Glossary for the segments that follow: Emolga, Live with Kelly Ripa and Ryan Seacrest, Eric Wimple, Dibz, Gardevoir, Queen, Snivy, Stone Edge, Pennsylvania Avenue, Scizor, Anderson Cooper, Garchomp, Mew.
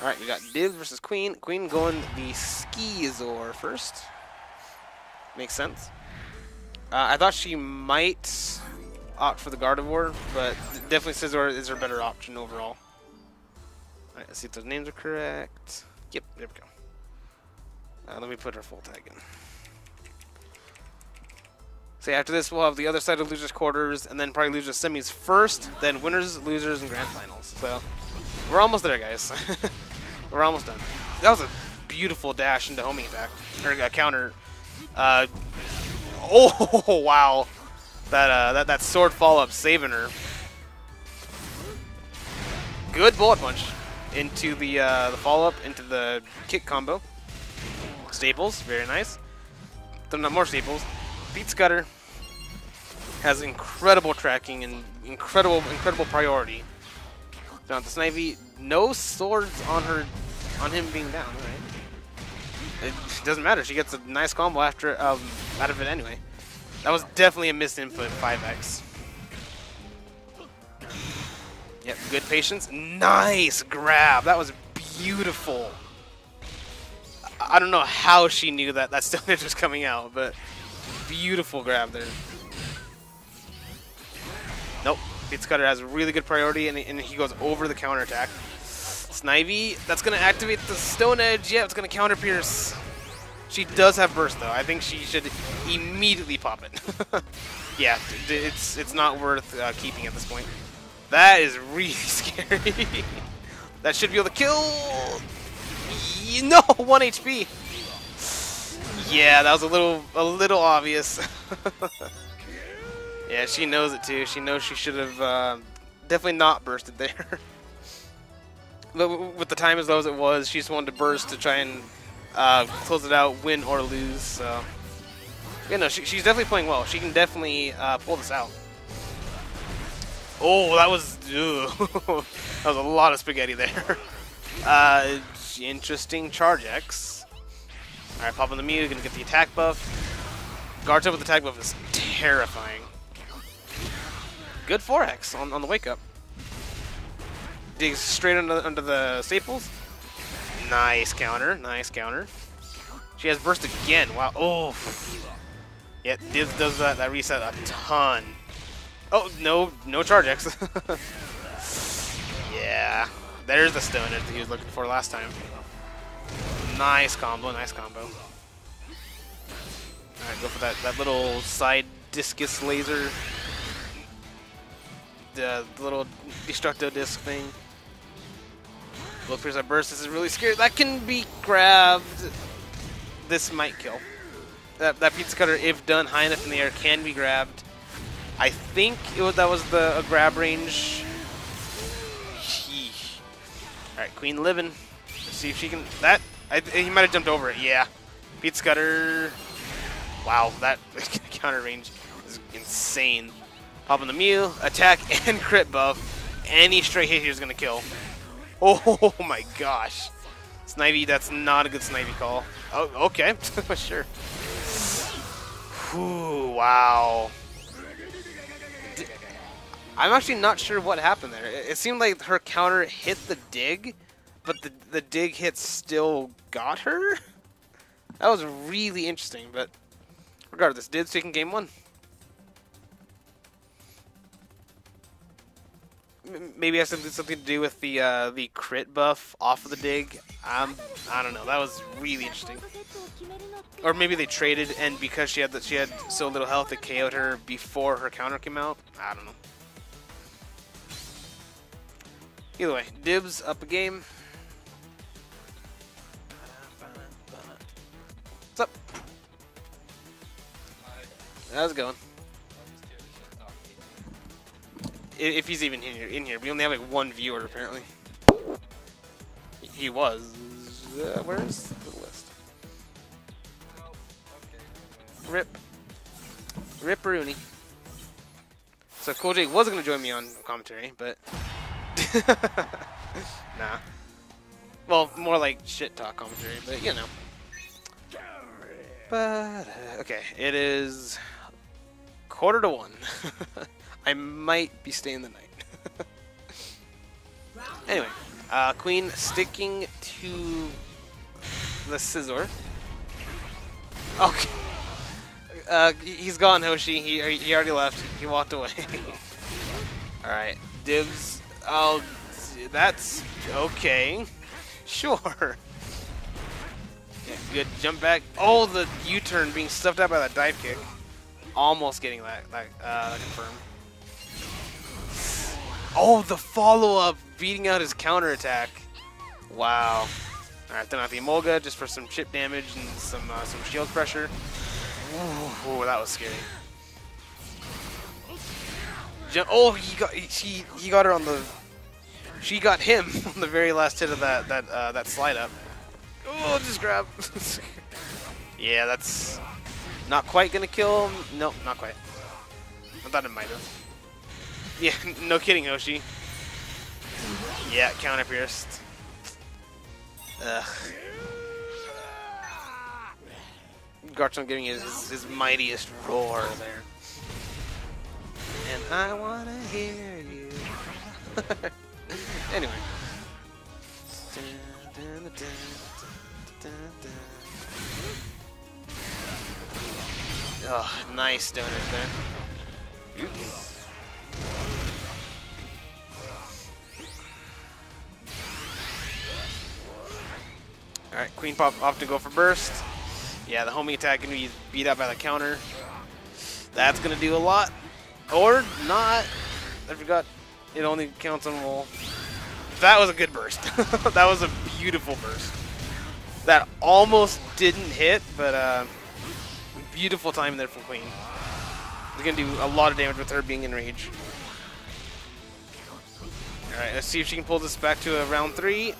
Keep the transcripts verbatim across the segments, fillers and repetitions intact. Alright, we got Dibz versus Queen. Queen going the Scizor first. Makes sense. Uh, I thought she might opt for the Gardevoir, but definitely Scizor is her better option overall. Alright, let's see if those names are correct. Yep, there we go. Uh, let me put her full tag in. So yeah, after this, we'll have the other side of losers' quarters, and then probably losers' semis first, then winners, losers, and grand finals. So we're almost there, guys. We're almost done. That was a beautiful dash into homing attack, or a counter. Uh, oh wow, that uh, that that sword fall up saving her. Good bullet punch into the uh, the follow up into the kick combo. Staples, very nice. Not more staples. Beat Cutter has incredible tracking and incredible incredible priority. Down to Snivy, no swords on her, on him being down. Right? It doesn't matter. She gets a nice combo after um, out of it anyway. That was definitely a missed input. five X. Yep, good patience. Nice grab. That was beautiful. I don't know how she knew that that Stone Edge was coming out, but beautiful grab there. Nope. Beat Cutter has really good priority, and, and he goes over the counter attack. Snivy, that's going to activate the Stone Edge. Yeah, it's going to counter pierce. She does have burst though. I think she should immediately pop it. Yeah, it's it's not worth uh, keeping at this point. That is really scary. That should be able to kill. No, one H P. Yeah, that was a little a little obvious. Yeah, she knows it too. She knows she should have uh, definitely not bursted there. But with the time as low as it was, she just wanted to burst to try and uh, close it out, win or lose. So yeah, no, she, she's definitely playing well. She can definitely uh, pull this out. Oh, that was that was a lot of spaghetti there. Uh, interesting charge X. All right, pop on the Mew, gonna get the attack buff. Garchomp with the attack buff is terrifying. Good four X on, on the wake up. Digs straight under, under the staples. Nice counter, nice counter. She has burst again. Wow. Oh. Yeah, Dibz does that, that reset a ton. Oh no, no charge X. Yeah, there's the Stone Edge that he was looking for last time. Nice combo, nice combo. All right, go for that that little side discus laser. The little destructo disc thing. Look, here's that burst. This is really scary. That can be grabbed. This might kill. That that pizza cutter, if done high enough in the air, can be grabbed. I think it was, that was the a grab range. Sheesh. All right, Queen living. Let's see if she can. That I, he might have jumped over it. Yeah. Beat Cutter. Wow, that counter range is insane. Pop on the Mew, attack and crit buff. Any straight hit here is going to kill. Oh my gosh. Snivy, that's not a good Snivy call. Oh, okay. Sure. Whew, wow. I'm actually not sure what happened there. It, it seemed like her counter hit the dig, but the, the dig hit still got her? That was really interesting, but regardless, Dibz taking game one. Maybe it has something to do with the uh, the crit buff off of the dig. Um, I don't know. That was really interesting. Or maybe they traded, and because she had the, she had so little health, it K O'd her before her counter came out. I don't know. Either way, Dibz up a game. What's up? How's it going? If he's even in here, in here, we only have like one viewer apparently. He was. Uh, where's the list? Rip. Rip Rooney. So Cool J was gonna join me on commentary, but nah. Well, more like shit talk commentary, but you know. But uh, okay, it is quarter to one. I might be staying the night. Anyway. Uh, Queen sticking to the Scizor. Okay. Uh, he's gone, Hoshi. He, he already left. He walked away. Alright. Dibz. Oh, that's okay. Sure. Yeah, good jump back. Oh, the U-turn being stuffed out by that dive kick. Almost getting that, that uh, confirmed. Oh, the follow-up beating out his counterattack. Wow. Alright, then out the Emolga just for some chip damage and some uh, some shield pressure. Ooh, that was scary. Jump. Oh, he got he he got her on the. She got him on the very last hit of that that uh, that slide up. Oh, just grab. Yeah, that's not quite gonna kill him. Nope, not quite. I thought it might have. Yeah, no kidding, Hoshi. Yeah, counter pierced. Ugh. Garchomp giving his, his, his mightiest roar there. And I wanna hear you. Anyway. Oh, nice Stone Edge there. Oops. Alright, Queen Pop off to go for burst. Yeah, the homing attack can be beat up by the counter. That's gonna do a lot. Or not. I forgot it only counts on roll. That was a good burst. That was a beautiful burst. That almost didn't hit, but uh, beautiful time there from Queen. It's gonna do a lot of damage with her being in range. Alright, let's see if she can pull this back to a round three.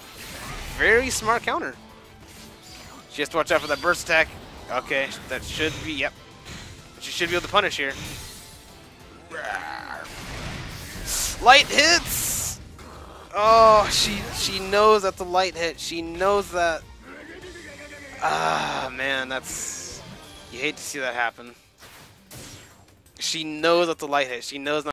Very smart counter. She has to watch out for that burst attack. Okay, that should be, yep. She should be able to punish here. Light hits! Oh, she she knows that's a light hit. She knows that. Ah, man, that's... You hate to see that happen. She knows that's a light hit. She knows not